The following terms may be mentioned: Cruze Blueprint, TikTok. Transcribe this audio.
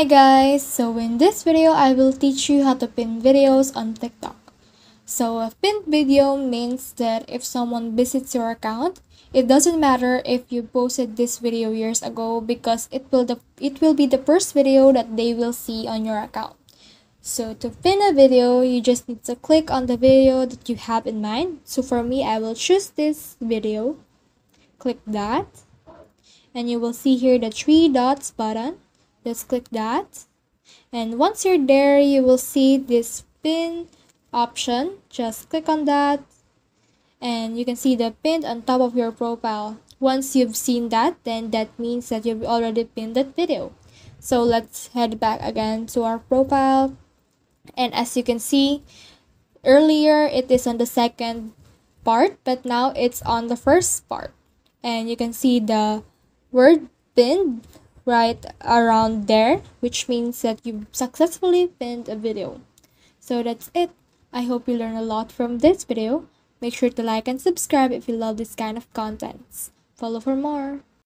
Hi guys, so in this video I will teach you how to pin videos on TikTok. So a pinned video means that if someone visits your account, it doesn't matter if you posted this video years ago because it will be the first video that they will see on your account. So to pin a video, you just need to click on the video that you have in mind. So for me, I will choose this video. Click that, and you will see here the three dots button. Just click that, and once you're there, you will see this pin option. Just click on that, and you can see the pin on top of your profile. Once you've seen that, then that means that you've already pinned that video. So let's head back again to our profile, and as you can see earlier, it is on the second part, but now it's on the first part, and you can see the word pinned right around there, which means that you successfully pinned a video. So that's it. I hope you learned a lot from this video. Make sure to like and subscribe if you love this kind of contents. Follow for more.